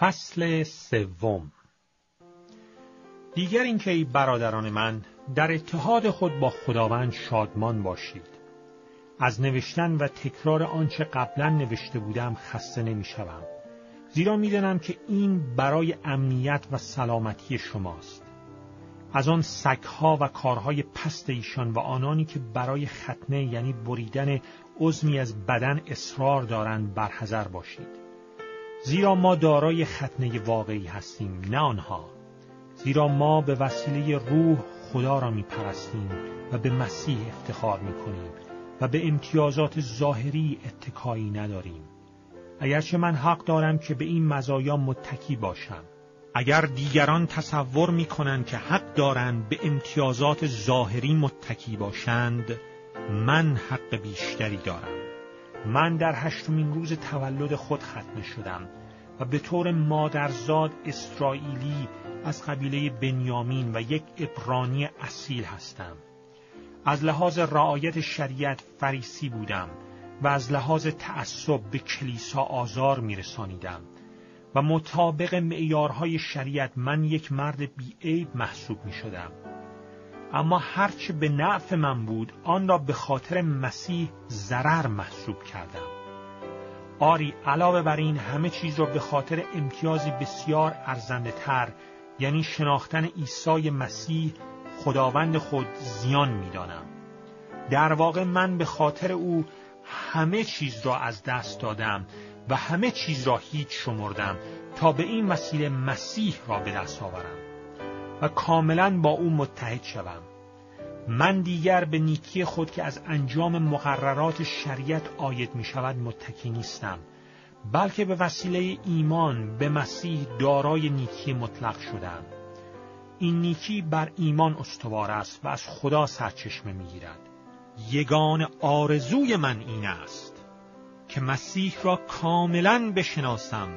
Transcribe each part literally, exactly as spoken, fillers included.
فصل سوم. دیگر اینکه ای برادران من در اتحاد خود با خداوند شادمان باشید. از نوشتن و تکرار آنچه قبلا نوشته بودم خسته نمی‌شوم. زیرا می‌دانم که این برای امنیت و سلامتی شماست. از آن سگ‌ها و کارهای پست ایشان و آنانی که برای ختنه یعنی بریدن عظمی از بدن اصرار دارند برحذر باشید. زیرا ما دارای ختنه واقعی هستیم، نه آنها. زیرا ما به وسیله روح خدا را می پرستیم و به مسیح افتخار می کنیم و به امتیازات ظاهری اتکایی نداریم. اگرچه من حق دارم که به این مزایا متکی باشم. اگر دیگران تصور می کنند که حق دارند به امتیازات ظاهری متکی باشند، من حق بیشتری دارم. من در هشتمین روز تولد خود ختنه شدم و به طور مادرزاد اسرائیلی از قبیله بنیامین و یک عبرانی اصیل هستم. از لحاظ رعایت شریعت فریسی بودم و از لحاظ تعصب به کلیسا آزار می‌رسانیدم و مطابق معیارهای شریعت من یک مرد بی‌عیب محسوب می‌شدم. اما هرچه به نفع من بود آن را به خاطر مسیح ضرر محسوب کردم. آری، علاوه بر این همه چیز را به خاطر امتیازی بسیار ارزنده تر یعنی شناختن عیسی مسیح خداوند خود زیان می دانم. در واقع من به خاطر او همه چیز را از دست دادم و همه چیز را هیچ شمردم تا به این وسیله مسیح را به دست آورم و کاملا با او متحد شوم. من دیگر به نیکی خود که از انجام مقررات شریعت عاید می شود متکی نیستم، بلکه به وسیله ایمان به مسیح دارای نیکی مطلق شدم. این نیکی بر ایمان استوار است و از خدا سرچشمه می گیرد. یگان آرزوی من این است که مسیح را کاملا بشناسم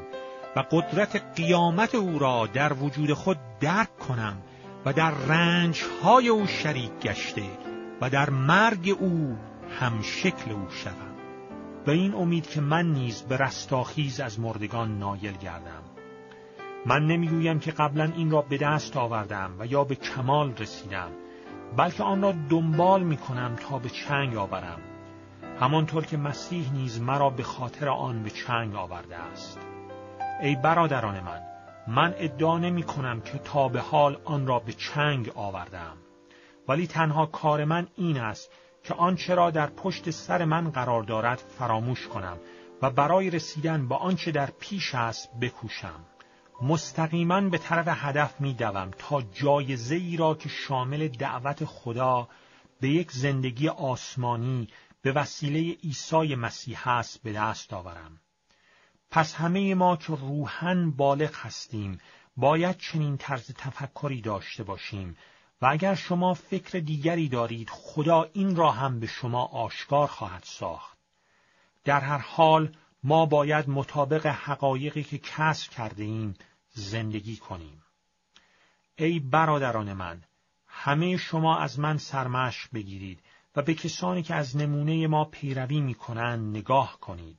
و قدرت قیامت او را در وجود خود درک کنم و در رنج‌های او شریک گشته و در مرگ او همشکل او شوم، به این امید که من نیز به رستاخیز از مردگان نایل گردم. من نمی‌گویم که قبلا این را به دست آوردم و یا به کمال رسیدم، بلکه آن را دنبال می‌کنم تا به چنگ آورم، همانطور که مسیح نیز مرا به خاطر آن به چنگ آورده است. ای برادران من، من ادعا نمی کنم که تا به حال آن را به چنگ آوردم، ولی تنها کار من این است که آنچه را در پشت سر من قرار دارد فراموش کنم و برای رسیدن به آنچه در پیش است بکوشم. مستقیما به طرف هدف می دوم تا جایزه‌ای را که شامل دعوت خدا به یک زندگی آسمانی به وسیله عیسی مسیح است به دست آورم. پس همه ما که روحاً بالغ هستیم باید چنین طرز تفکری داشته باشیم و اگر شما فکر دیگری دارید خدا این را هم به شما آشکار خواهد ساخت. در هر حال ما باید مطابق حقایقی که کسب کرده ایم زندگی کنیم. ای برادران من، همه شما از من سرمشق بگیرید و به کسانی که از نمونه ما پیروی می کنند نگاه کنید.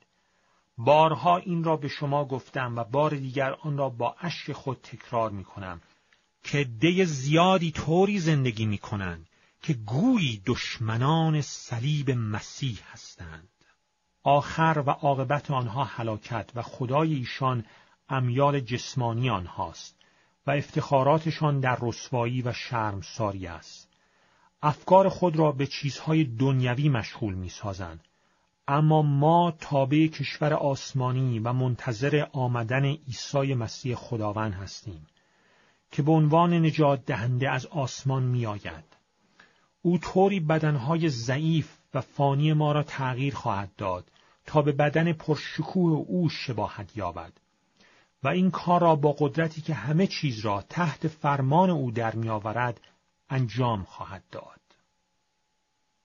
بارها این را به شما گفتم و بار دیگر آن را با اشک خود تکرار می کنم که عده زیادی طوری زندگی می کنند که گویی دشمنان صلیب مسیح هستند. آخر و عاقبت آنها هلاکت و خدای ایشان امیال جسمانی آنهاست و افتخاراتشان در رسوایی و شرمساری است. افکار خود را به چیزهای دنیوی مشغول می سازند. اما ما تابع کشور آسمانی و منتظر آمدن عیسی مسیح خداوند هستیم که به عنوان نجات دهنده از آسمان می آید. او طوری بدنهای ضعیف و فانی ما را تغییر خواهد داد تا به بدن پرشکوه او شباهت یابد و این کار را با قدرتی که همه چیز را تحت فرمان او در می آورد انجام خواهد داد.